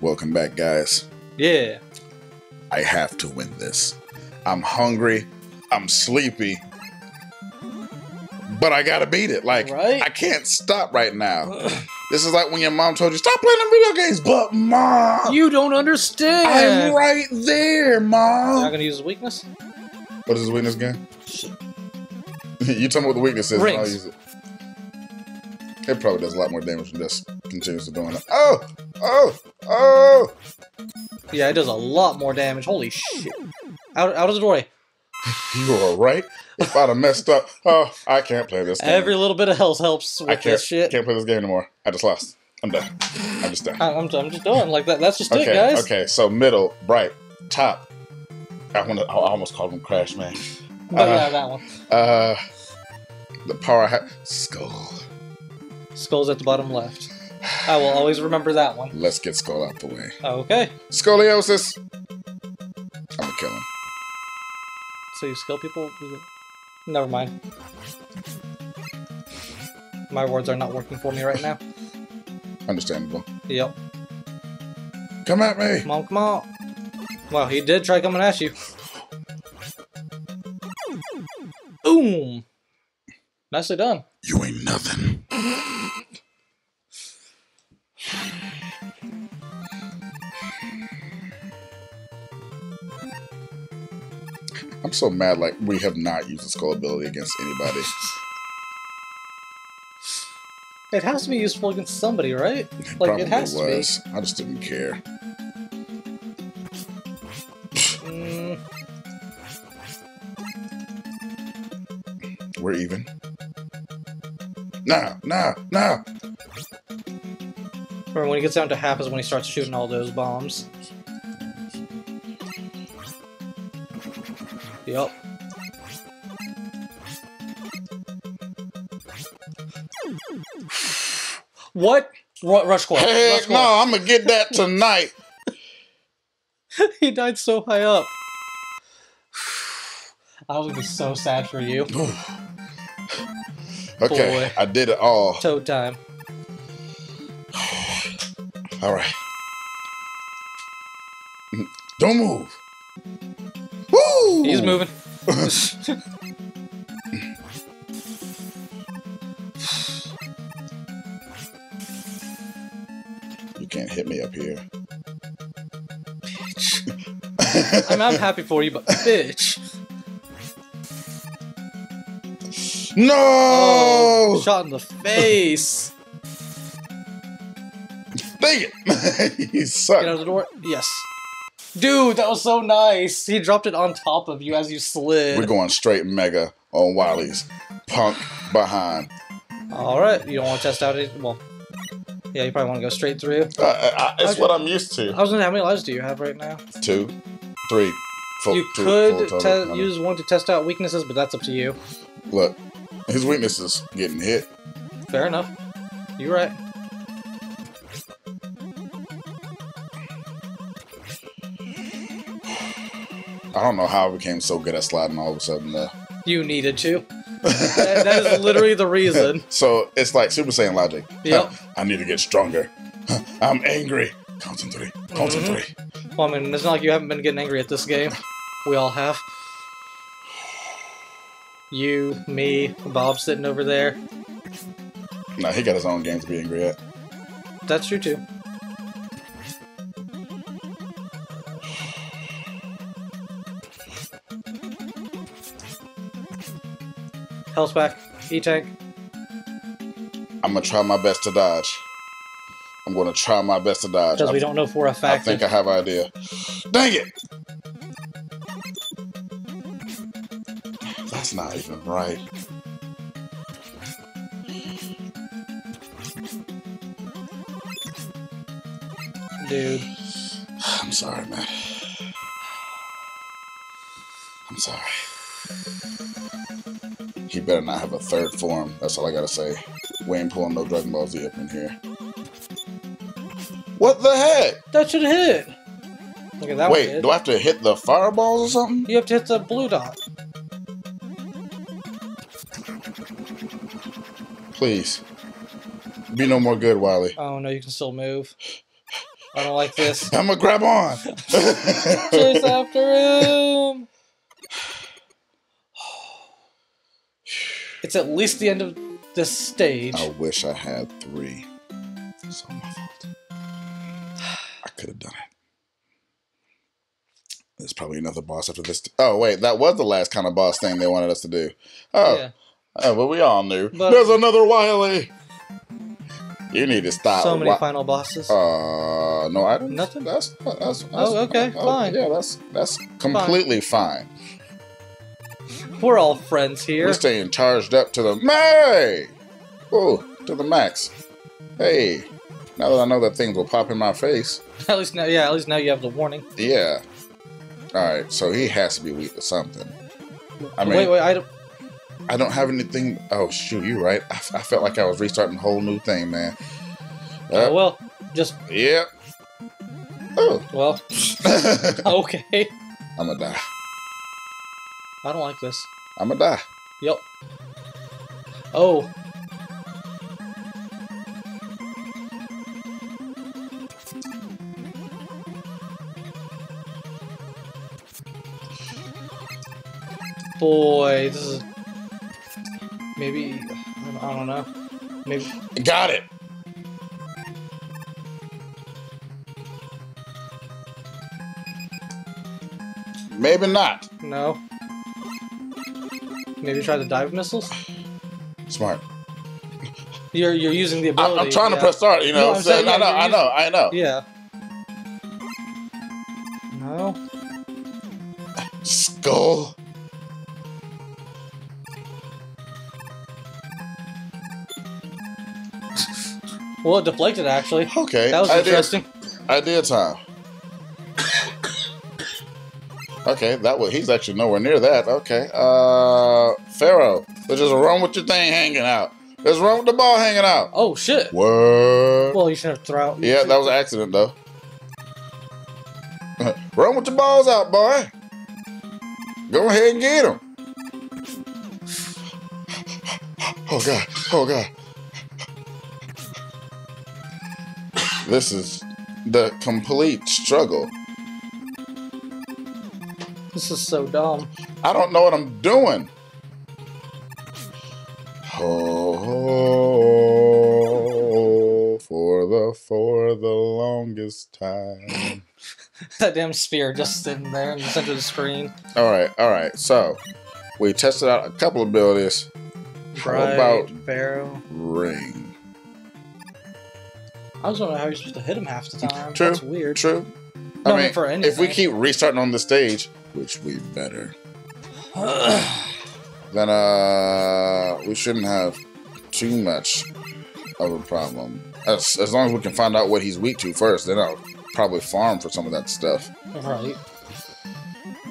Welcome back, guys. Yeah. I have to win this. I'm hungry. I'm sleepy. But I gotta beat it. Like, right? I can't stop right now. This is like when your mom told you, stop playing the video games. But, Mom! You don't understand. I'm right there, Mom. You're not gonna use his weakness? What is his weakness again? You tell me what the weakness is, and I'll use it. It probably does a lot more damage than just continues to doing it. Oh! Oh! Oh! Yeah, it does a lot more damage. Holy shit. Out of the doorway. You are right. If I'd have messed up, oh, I can't play this game. Every little bit of health helps with this shit. I can't play this game anymore. I just lost. I'm done. I'm just done. I'm just done. Like, that's just it, guys. Okay, so middle, bright, top. I almost called him Crash, man. But yeah, that one. The power... Skull. Skull's at the bottom left. I will always remember that one. Let's get Skull out the way. Okay. Scoliosis! I'm gonna kill him. So you skill people? Never mind. My words are not working for me right now. Understandable. Yep. Come at me! Come on, come on! Well, he did try coming at you. Boom! Nicely done. You ain't nothing. I'm so mad, like, we have not used the Skull ability against anybody. It has to be useful against somebody, right? Like, it has to be. I just didn't care. We're even. Nah, nah, nah! Remember, when he gets down to half is when he starts shooting all those bombs. Yup. What? Rush Squad. Hey, no, I'm gonna get that tonight. He died so high up. I would be so sad for you. Okay, boy. I did it all. Toad time. All right. Don't move. Woo! He's moving. You can't hit me up here. Bitch. I'm happy for you, but bitch. No! Oh, shot in the face. Dang it! You suck. Get out of the door. Yes. Dude, that was so nice. He dropped it on top of you as you slid. We're going straight mega on Wily's punk behind. All right, you don't want to test out it. Well, yeah, you probably want to go straight through. It's okay. What I'm used to. I was gonna. How many lives do you have right now? 2, 3, 4. You could use one to test out weaknesses, but that's up to you. Look, his weakness is getting hit. Fair enough. You're right. I don't know how I became so good at sliding all of a sudden, though. You needed to. That is literally the reason. So, it's like Super Saiyan logic. Yep. I need to get stronger. I'm angry. Concentrate. Concentrate. Well, I mean, it's not like you haven't been getting angry at this game. We all have. You, me, Bob sitting over there. Nah, he got his own game to be angry at. That's true, too. Health back. E-tank. I'm going to try my best to dodge. I'm going to try my best to dodge. Because we don't know for a fact. I think I have an idea. Dang it! That's not even right. Dude. I'm sorry, man. I'm sorry. He better not have a third form. That's all I gotta say. We ain't pulling no Dragon Ball Z up in here. What the heck? That should hit. Look at that. Wait, do I have to hit the fireballs or something? You have to hit the blue dot. Please. Be no more good, Wily. Oh no, you can still move. I don't like this. I'm gonna grab on. Chase after him. It's at least the end of this stage. I wish I had 3. It's all my fault. I could have done it. There's probably another boss after this. Oh wait, that was the last kind of boss thing they wanted us to do. Oh, yeah. Oh, but we all knew. But there's another Wily. You need to stop. So many final bosses. No items. Nothing. That's oh, okay, fine. Yeah, that's completely fine. We're all friends here. We're staying charged up to the max. Oh, to the max. Hey, now that I know that things will pop in my face. At least now, yeah. At least now you have the warning. Yeah. All right. So he has to be weak to something. I mean, wait. I don't have anything. Oh shoot, you're right. I felt like I was restarting a whole new thing, man. Oh well, just. Yep. Yeah. Oh well. Okay. I'm gonna die. I don't like this. I'm gonna die. Yep. Oh. Boy, this is. Maybe, I don't know. Maybe. Got it! Maybe not. No. Maybe try the dive missiles? Smart. You're using the ability. I'm trying to press start, you know what I'm saying? Yeah, I know. Yeah. No. Skull. Well, it deflected, actually. Okay. That was interesting. Idea time. Okay, that was, he's actually nowhere near that. Okay. Pharaoh, there's just wrong with your thing hanging out. There's wrong with the ball hanging out. Oh, shit. Word. Well, you should have thrown out. Yeah, that was an accident, though. Wrong with the balls out, boy. Go ahead and get him. Oh, God. Oh, God. This is the complete struggle. This is so dumb. I don't know what I'm doing. Oh, for the longest time. That damn spear just sitting there in the center of the screen. All right. So we tested out a couple abilities. How about Pharaoh Ring? I was wondering how you're supposed to hit him half the time. True. That's weird. True. I mean, for anything. If we keep restarting on the stage, which we better, then we shouldn't have too much of a problem. As long as we can find out what he's weak to first, then I'll probably farm for some of that stuff. All right.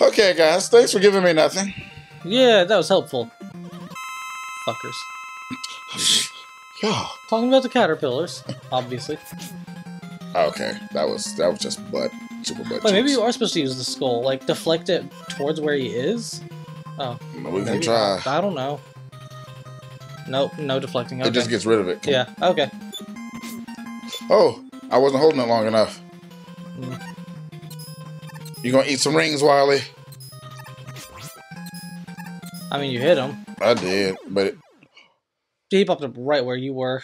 Okay, guys. Thanks for giving me nothing. Yeah, that was helpful. Fuckers. Yo. Talking about the caterpillars, obviously. Okay, that was just super butt. Wait, maybe you are supposed to use the skull, like deflect it towards where he is. Oh, no, we can try. I don't know. Nope, no deflecting. Okay. It just gets rid of it. Come yeah. On. Okay. Oh, I wasn't holding it long enough. Mm. You gonna eat some rings, Wily? I mean, you hit him. I did, but. He popped up right where you were.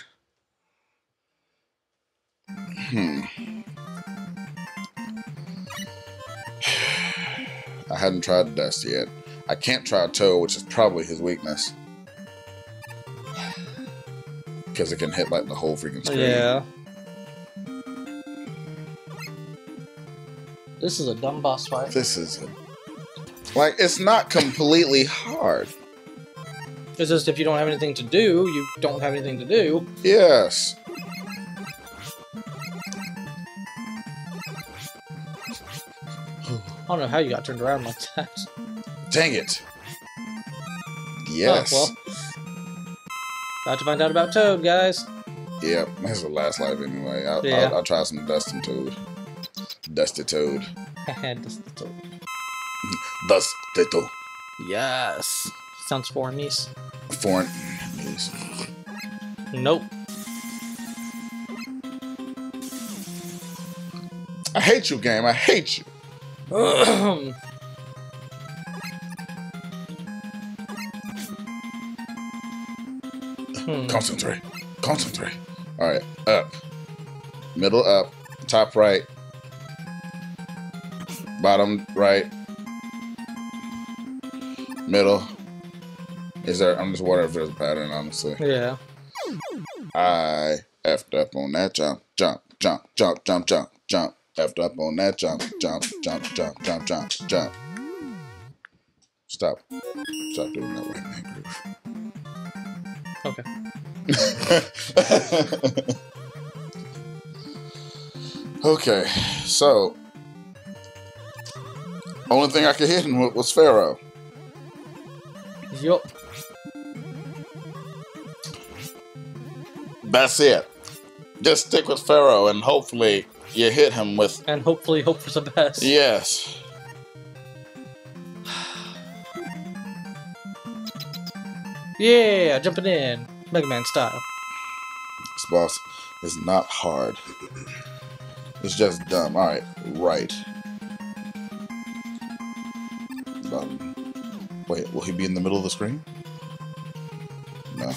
I hadn't tried Dust yet. I can't try Toad, which is probably his weakness. Because it can hit like the whole freaking screen. Yeah. This is a dumb boss fight. This is a... Like, it's not completely hard. It's just if you don't have anything to do, you don't have anything to do. Yes. I don't know how you got turned around like that. Dang it. Yes. Oh, well. About to find out about Toad, guys. Yeah, that's the last life anyway. I'll try some Dustin Toad. Dusty Toad. Dusty Toad. Dusty Toad. Yes. Sounds foreign-ese. Foreign-ese. Nope. I hate you, game. I hate you. Concentrate. Concentrate. All right. Up. Middle up. Top right. Bottom right. Middle. Is there? I'm just wondering if there's a pattern, honestly. Yeah. I effed up on that jump, jump, jump, jump, jump, jump, jump. Effed up on that jump, jump, jump, jump, jump, jump, jump. Stop. Stop doing that right now. Okay. Okay, so only thing I could hit him with was Pharaoh. Yup. That's it. Just stick with Pharaoh and hopefully you hit him with... And hopefully hope for the best. Yes. Yeah, jumping in. Mega Man style. This boss is not hard. It's just dumb. Alright, right. Wait, will he be in the middle of the screen? No.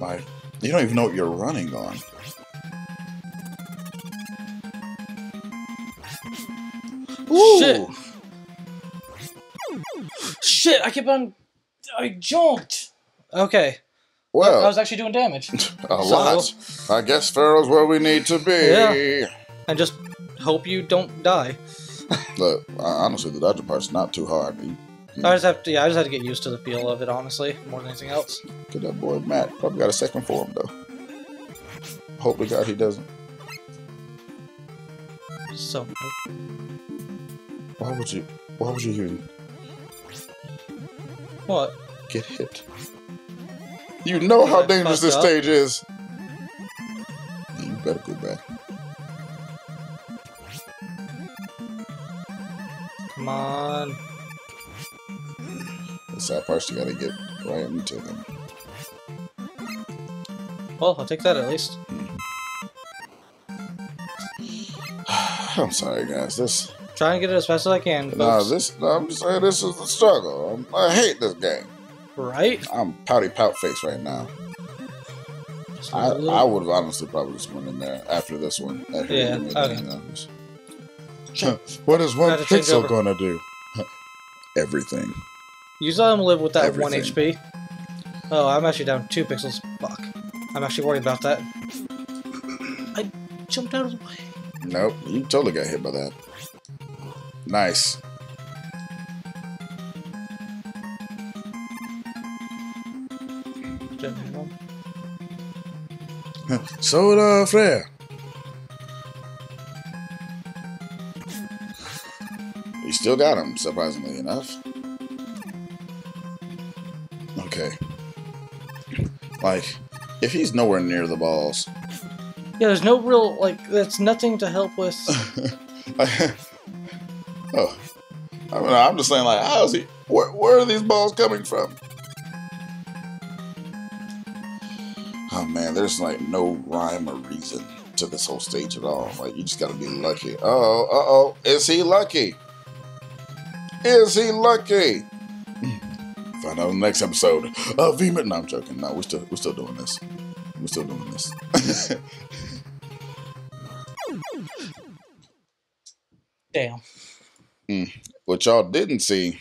Like, you don't even know what you're running on. Ooh. Shit! Shit! I kept on. I jumped. Okay. Well, I was actually doing damage. A lot. I guess Pharaoh's where we need to be. Yeah. And just hope you don't die. Look, honestly, the dodging part's not too hard. I just have to get used to the feel of it, honestly, more than anything else. Get that boy Matt. Probably got a second for him though. Hope to God he doesn't. So. Why would you hear me? What? Get hit. You know how dangerous this stage is. You better go back. Come on. The side parts you gotta get right into them. Well, I'll take that at least. I'm sorry, guys. This. Try and get it as fast as I can. Folks. Nah, I'm just saying this is the struggle. I hate this game. Right? I'm pouty pout face right now. I would have honestly probably just went in there after this one. Yeah. Okay. What is one pixel gonna do? Everything. You saw him live with that Everything. 1 HP. Oh, I'm actually down 2 pixels. Fuck. I'm actually worried about that. I jumped out of the way. Nope, you totally got hit by that. Nice. Soda flare. We still got him, surprisingly enough. Okay. Like, if he's nowhere near the balls. Yeah, there's no real, like, that's nothing to help with. Oh. I mean, I'm just saying, like, how is he? Where are these balls coming from? Oh man, there's like no rhyme or reason to this whole stage at all. Like, you just gotta be lucky. Uh oh. Is he lucky? Is he lucky? Find out in the next episode of V. No, I'm joking. No, we're still doing this. We're still doing this. Damn. What y'all didn't see.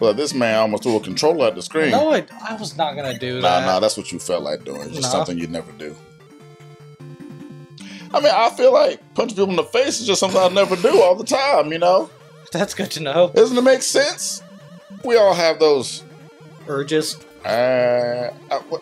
Well, this man almost threw a controller at the screen. No, I was not going to do that. Nah, that's what you felt like doing. It's just something you'd never do. I mean, I feel like punching people in the face is just something I never do all the time, you know? That's good to know. Doesn't it make sense? We all have those... urges.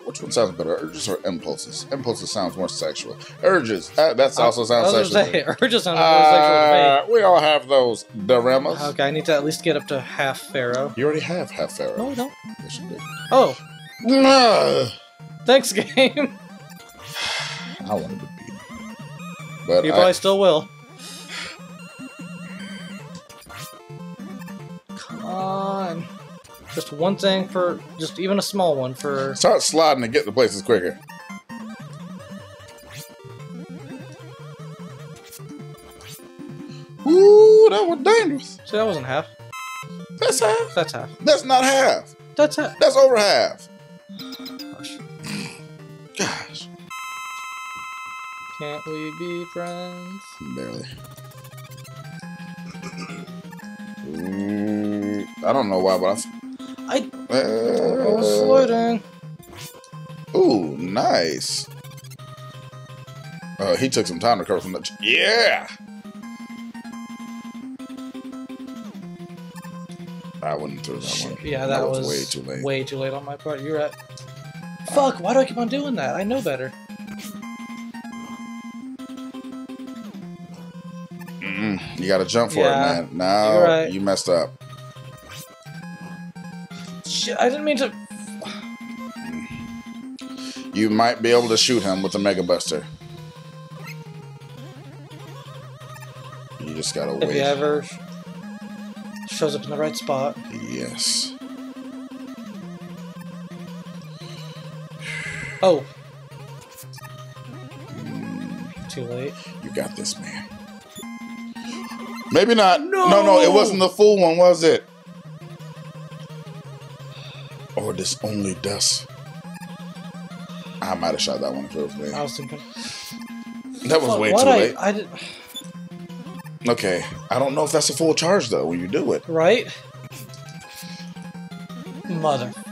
Which one sounds better, urges or impulses? Impulses sounds more sexual. Urges, that also sounds sexual. Urges sounds more sexual to me. We all have those dilemmas. Okay, I need to at least get up to half Pharaoh. You already have half Pharaoh. No, I don't. Yes, you do. Oh. No. Thanks, game. I wanted to beat him. But you probably still will. Come on. Just one thing for... Just even a small one for... Start sliding and get to places quicker. Ooh, that was dangerous. See, that wasn't half. That's half. That's half. That's not half. That's half. That's over half. Gosh. Gosh. Can't we be friends? Barely. I don't know why, but I was sliding. Ooh, nice. He took some time to recover from that. Yeah! I wouldn't throw that one. Yeah, that was way too late on my part. You're right. Fuck, why do I keep on doing that? I know better. You gotta jump for it, man. No, right. You messed up. Shit, I didn't mean to... You might be able to shoot him with a Mega Buster. You just gotta wait. If he ever shows up in the right spot. Yes. Oh. Too late. You got this, man. Maybe not. No. No, it wasn't the full one, was it? Or this only dust. I might have shot that one first, man. I was thinking. That was way too late. Okay. I don't know if that's a full charge, though, when you do it. Right? Motherfucker.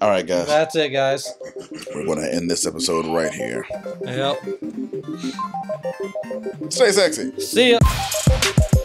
Alright, guys. That's it, guys. We're going to end this episode right here. Yep. Stay sexy. See ya.